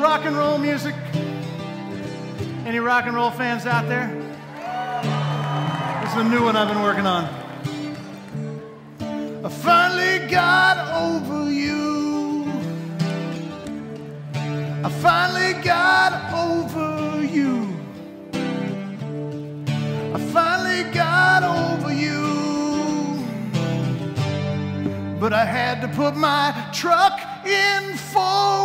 rock and roll music? Any rock and roll fans out there? This is a new one I've been working on. I finally got over you. I finally got over you. I finally got over you. But I had to put my truck in for